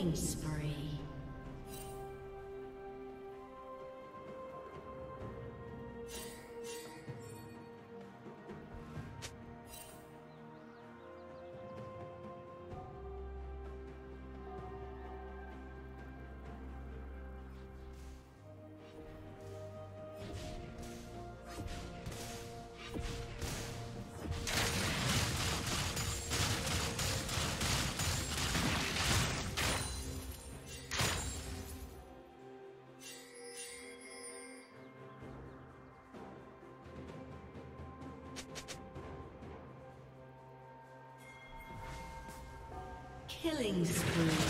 killing spree. Killing spree.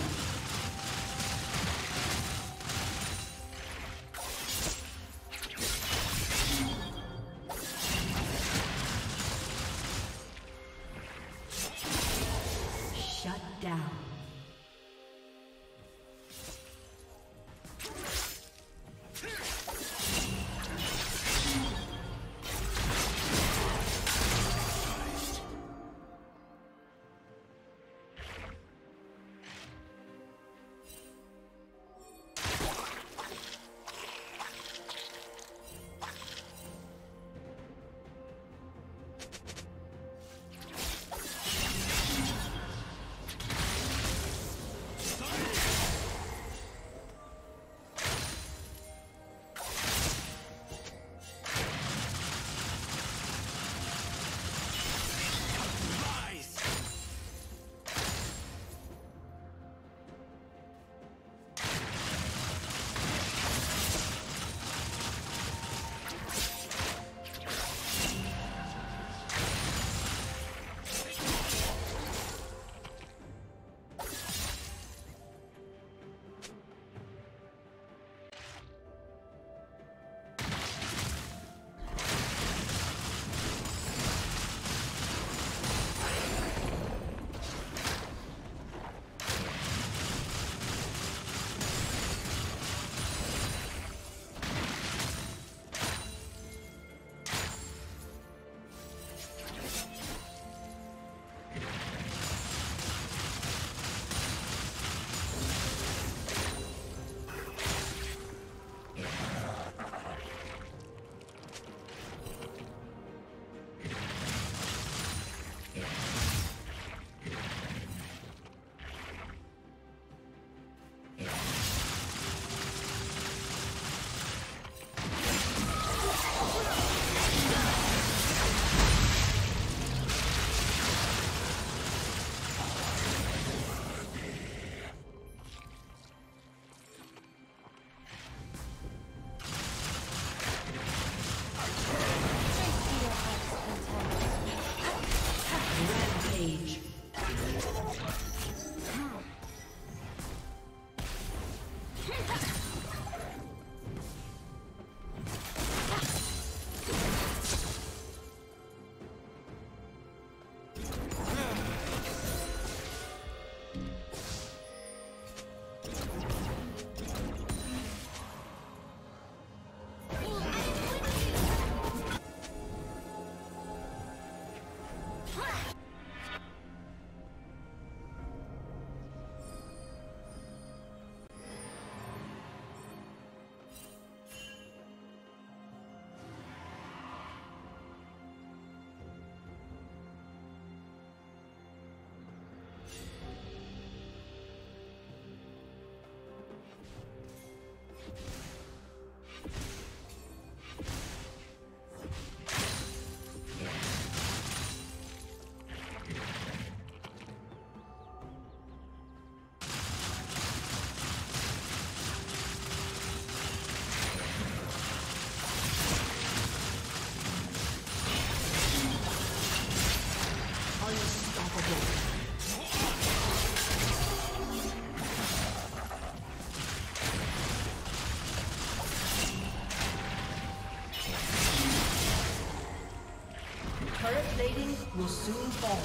Will soon fall.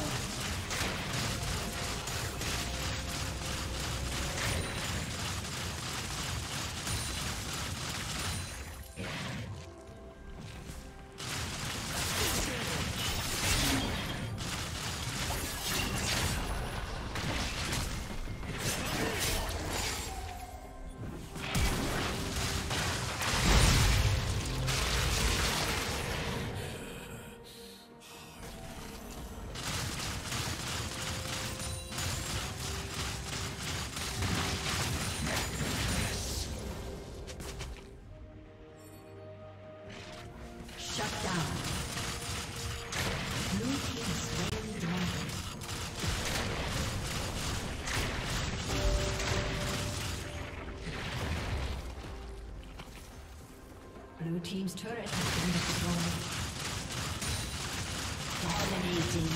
Blue team's turret has been destroyed. Dominating.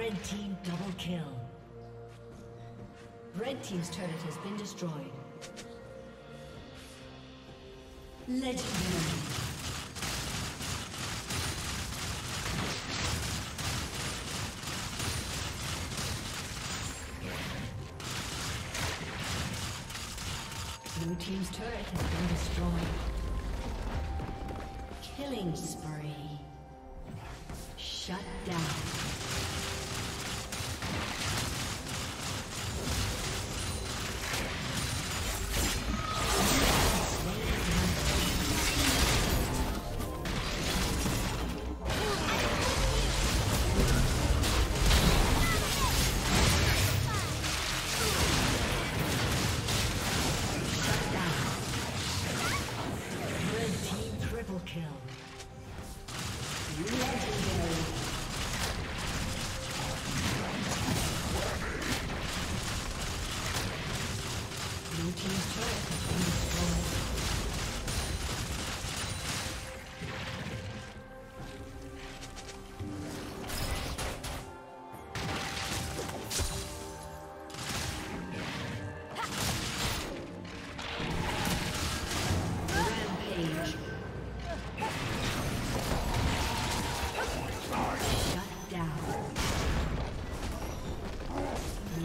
Red team double kill. Red team's turret has been destroyed. Legendary. Blue team's turret has been destroyed. Killing spree. Shut down.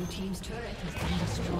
Team's turret has been destroyed.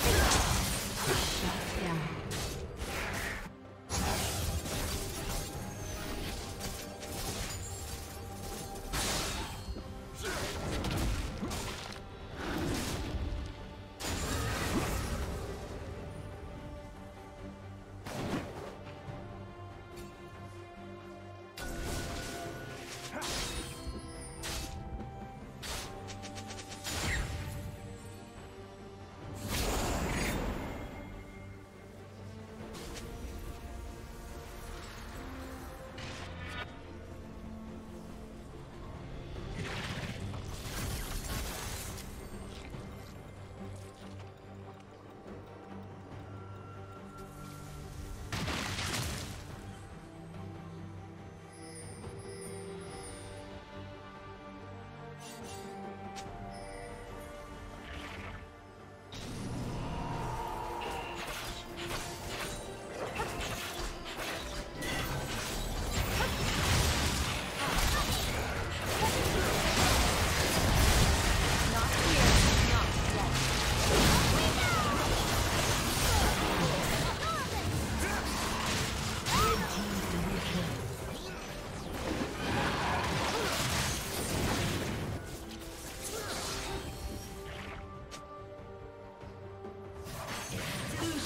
Shut down.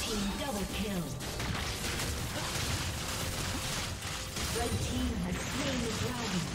team double kill. Red team has slain the dragon.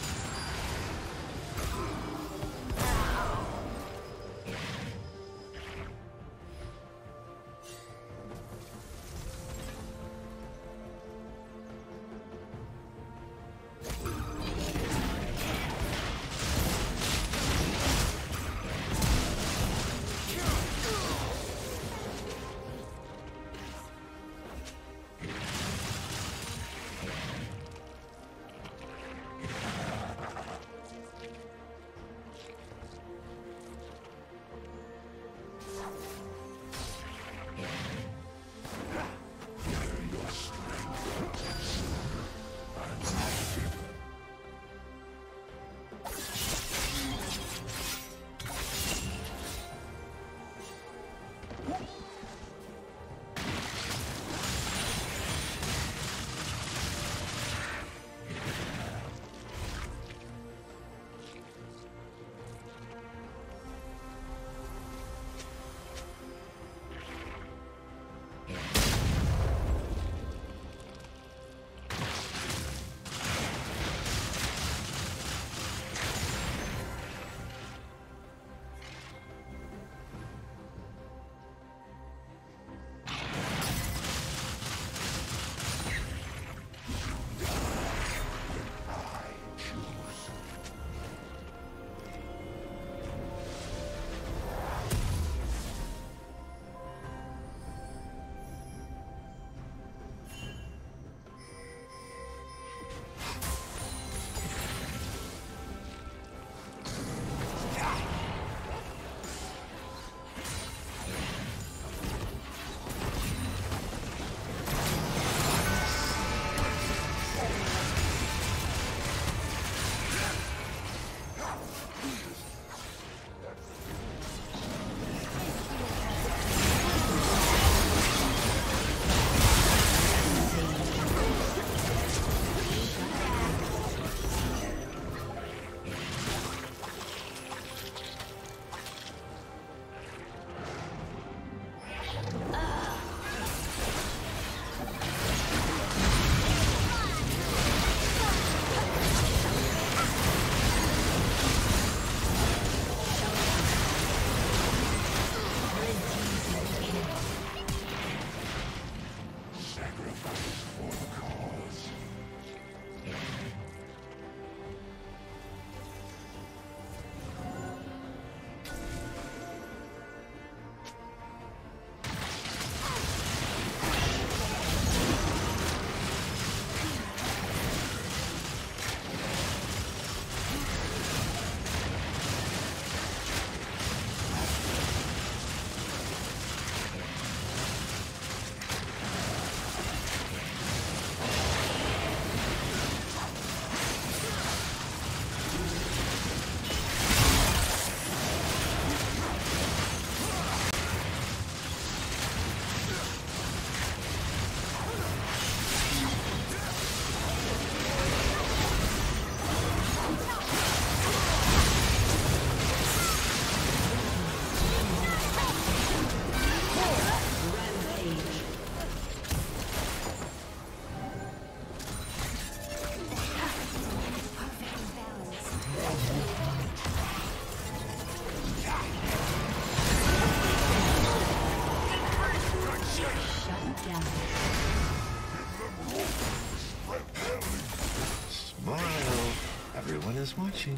Watching.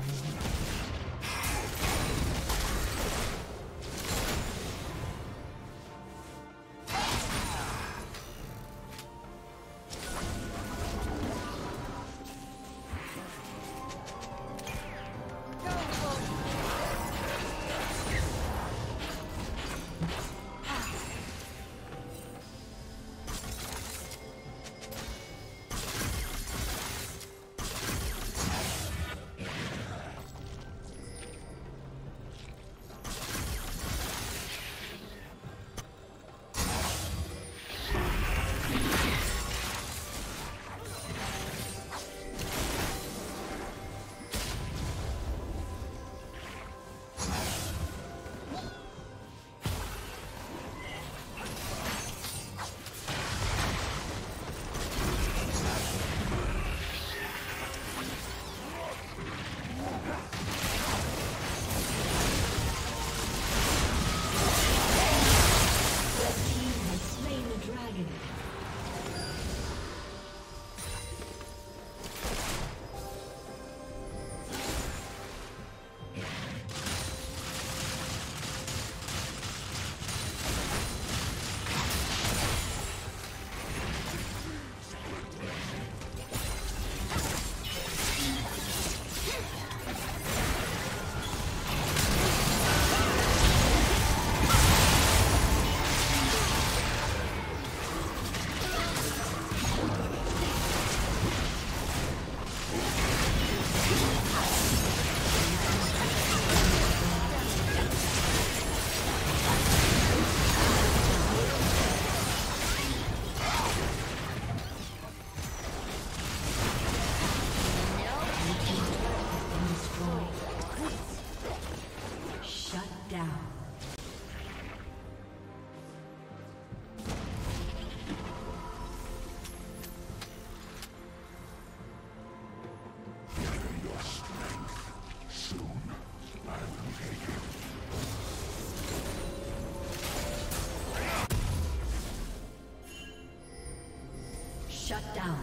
Shut down.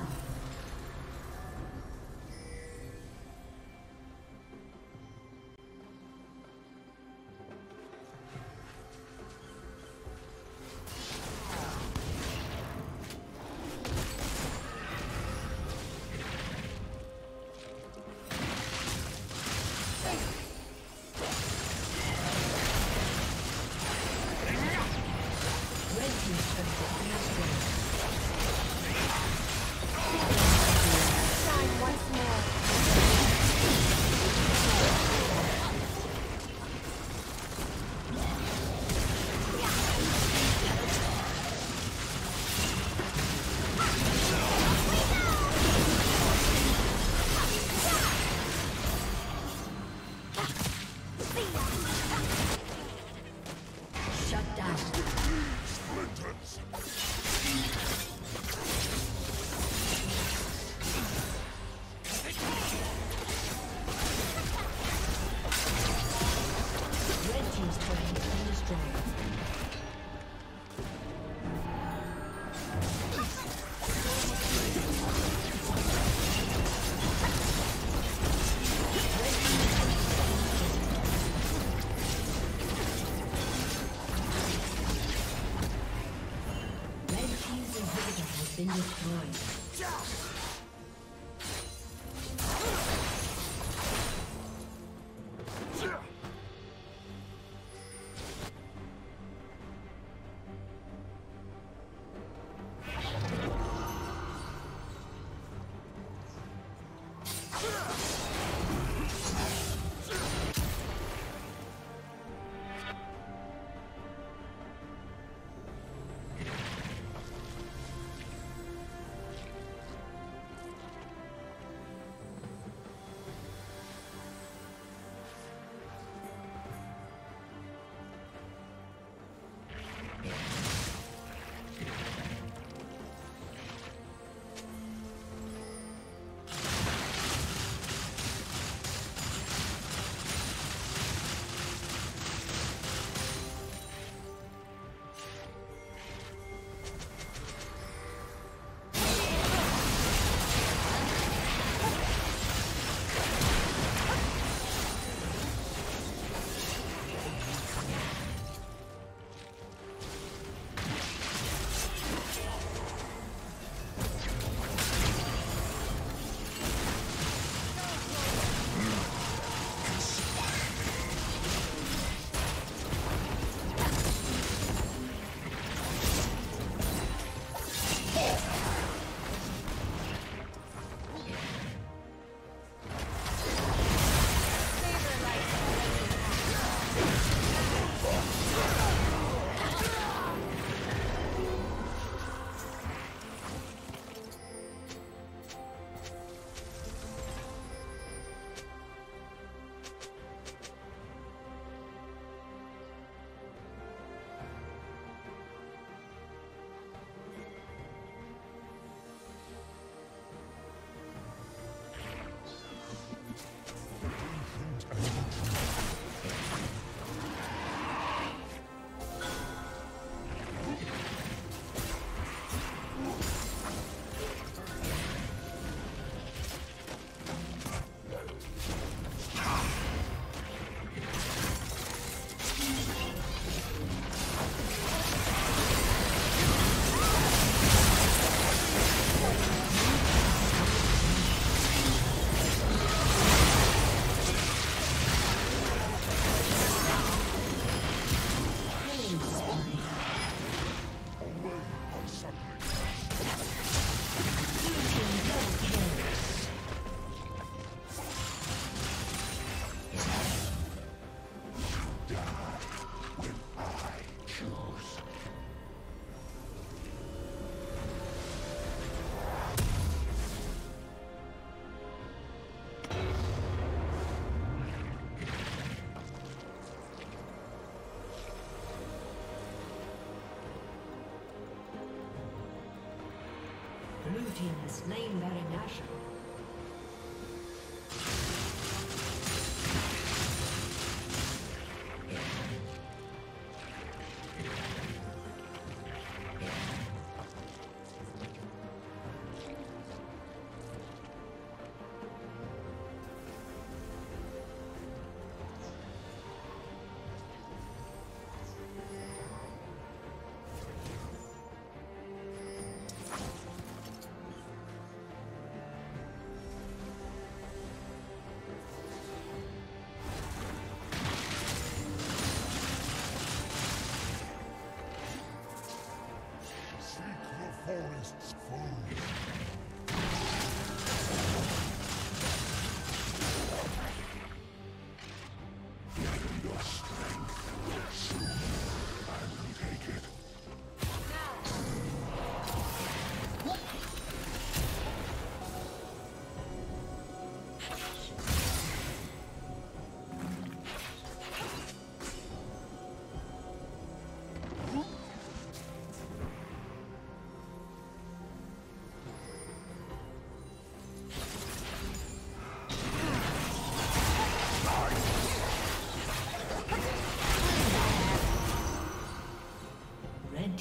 Blue team has slain Baron Nashor. Red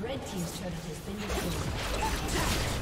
Red team's turret has been destroyed.